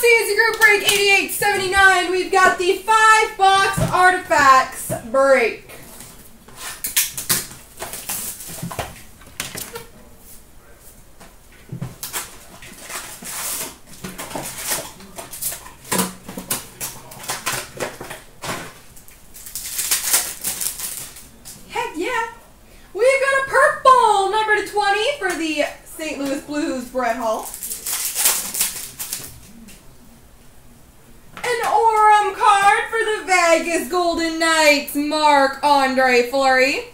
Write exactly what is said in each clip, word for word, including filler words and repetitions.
Fantasy Group break eighty-eight seventy-nine. We've got the five box Artifacts break. Brett Hull. An Orem card for the Vegas Golden Knights, Marc-Andre Fleury.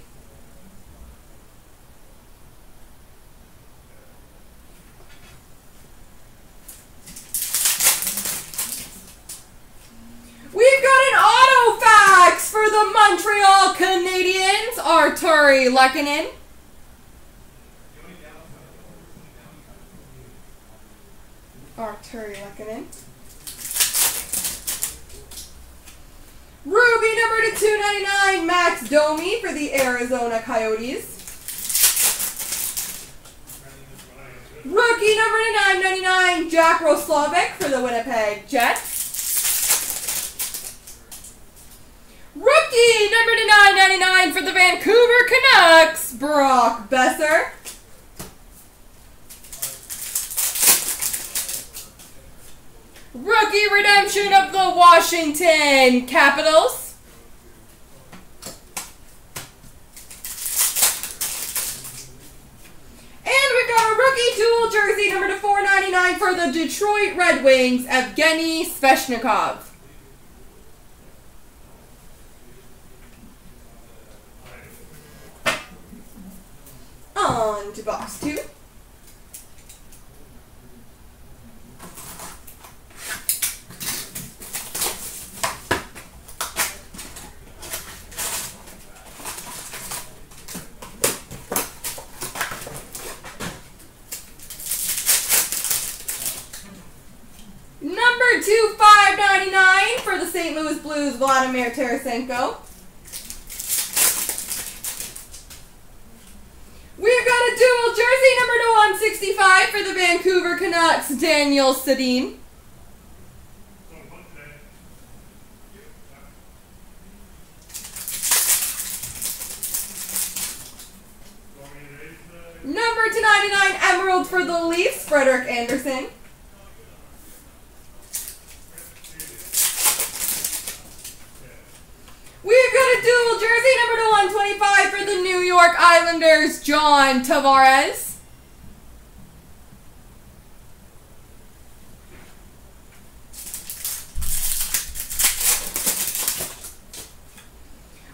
We've got an auto fax for the Montreal Canadiens, Artturi Lehkonen. Artturi Lehkonen. Ruby number to two ninety-nine, Max Domi for the Arizona Coyotes. Rookie number to nine ninety-nine, Jack Roslovic for the Winnipeg Jets. Rookie number to nine ninety-nine for the Vancouver Canucks, Brock Besser. Rookie redemption of the Washington Capitals. And we've got a rookie dual jersey number to four ninety-nine for the Detroit Red Wings, Evgeny Sveshnikov. On to box two. two five ninety-nine for the Saint Louis Blues, Vladimir Tarasenko. We've got a dual jersey number to one sixty-five for the Vancouver Canucks, Daniel Sedin. Number two ninety-nine, Emerald for the Leafs, Frederick Anderson. Islanders, John Tavares.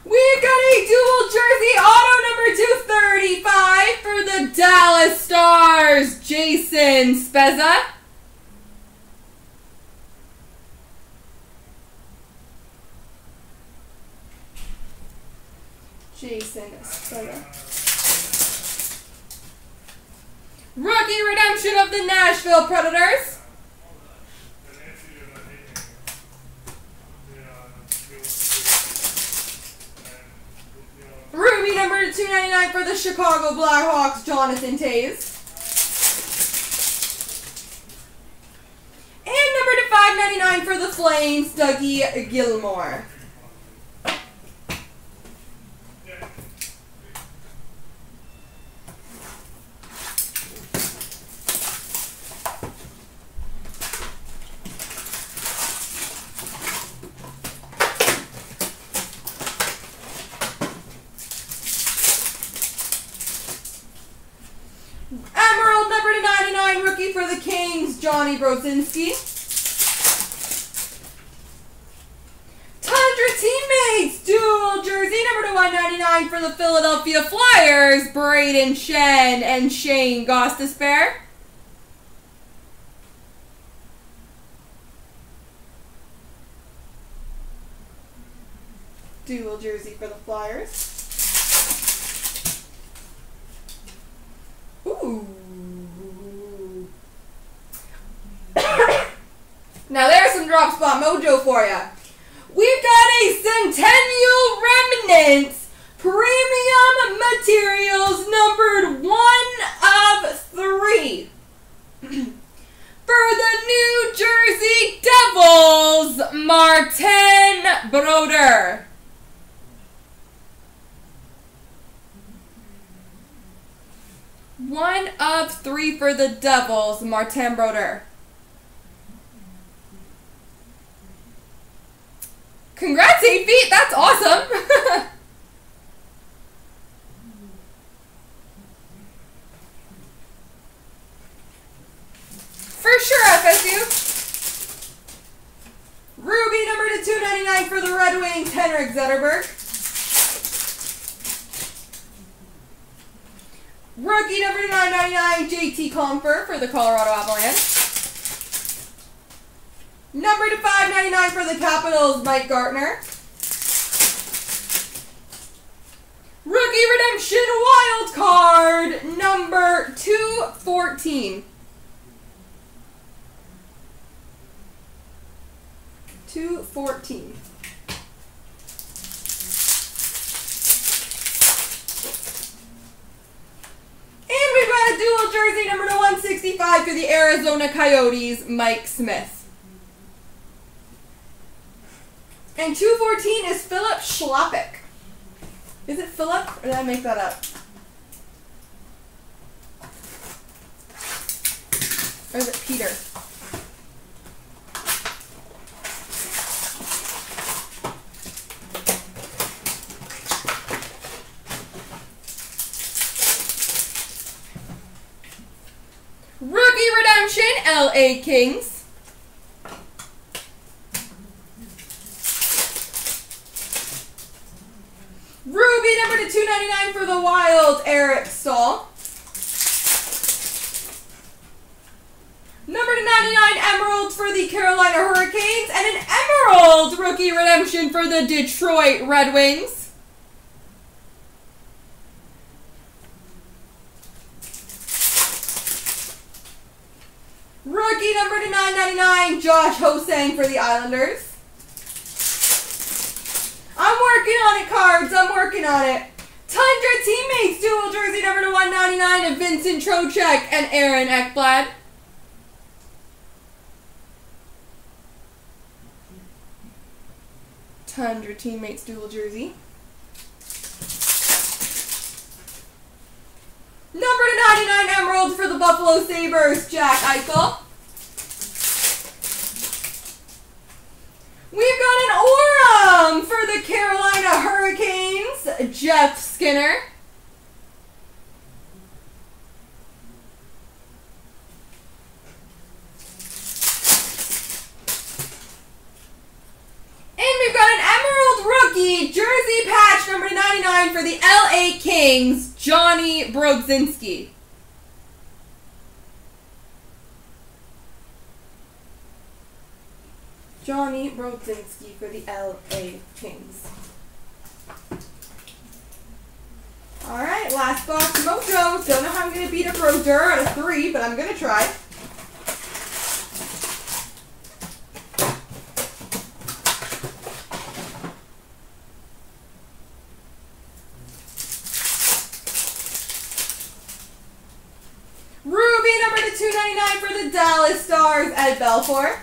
We've got a dual jersey auto number two thirty-five for the Dallas Stars, Jason Spezza. Jason Spezza. Rookie redemption of the Nashville Predators. Ruby number two ninety-nine for the Chicago Blackhawks, Jonathan Taze. And number to five ninety-nine for the Flames, Doug Gilmore. For the Kings, Johnny Brodzinski. Tundra Teammates dual jersey number to one ninety-nine for the Philadelphia Flyers, Brayden Shen and Shane Goss despair. Dual jersey for the Flyers. Ooh. Now there's some drop spot mojo for ya. We've got a Centennial Remnants Premium Materials numbered one of three for the New Jersey Martin Brodeur. One of three for the Devils, Martin Brodeur. Congrats, eight feet. That's awesome. For sure, F S U. Ruby number to two ninety-nine for the Red Wings, Henrik Zetterberg. Rookie number to nine ninety-nine, J T Comfer for the Colorado Avalanche. Number to five ninety-nine for the Capitals, Mike Gartner. Rookie Redemption Wild Card, number two fourteen. two fourteen. Dual jersey number to one sixty-five for the Arizona Coyotes, Mike Smith. And two fourteen is Philip Schloppik. Is it Philip? Or did I make that up? Or is it Peter? L A Kings. Ruby number to two ninety-nine for the Wild, Eric Staal. Number to ninety-nine, Emerald for the Carolina Hurricanes. And an Emerald rookie redemption for the Detroit Red Wings. Rookie number to nine ninety-nine, Josh Ho-Sang for the Islanders. I'm working on it, cards. I'm working on it. Tundra Teammates, dual jersey number to one ninety-nine of Vincent Trocek and Aaron Ekblad. Tundra Teammates, dual jersey. Number to ninety-nine, Emerald for the Buffalo Sabres, Jack Eichel. We've got an Aurum for the Carolina Hurricanes, Jeff Skinner. And we've got an Emerald rookie jersey patch number to ninety-nine for the L A Kings, Johnny Brodzinski. Johnny Brodzinski for the L A Kings. All right, last box, Mojo. Don't know how I'm going to beat a Brodeur out of three, but I'm going to try. Dallas Stars at Belfour.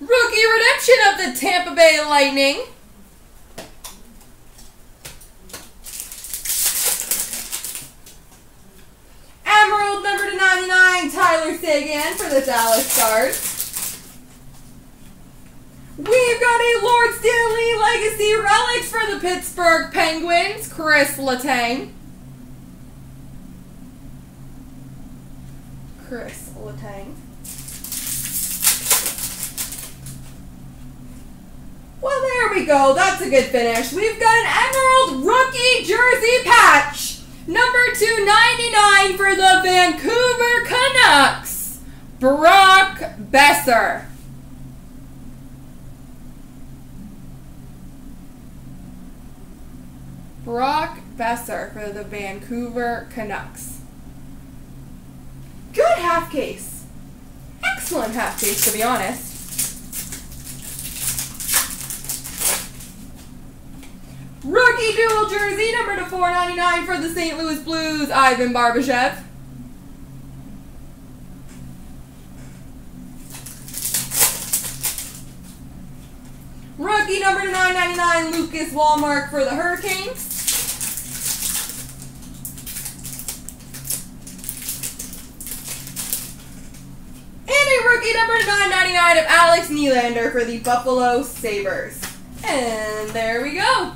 Rookie redemption of the Tampa Bay Lightning. Emerald number to ninety-nine, Tyler Seguin for the Dallas Stars. We've got a Lord Stanley Legacy Relics for the Pittsburgh Penguins, Chris Letang. Chris Letang. Well, there we go. That's a good finish. We've got an Emerald rookie jersey patch, number two ninety-nine for the Vancouver Canucks, Brock Besser. Brock Besser for the Vancouver Canucks. Good half case. Excellent half case, to be honest. Rookie dual jersey, number to four ninety-nine for the Saint Louis Blues, Ivan Barbashev. Rookie number to nine ninety-nine, Lucas Walmark for the Hurricanes. And a rookie number to nine ninety-nine of Alex Nylander for the Buffalo Sabres. And there we go.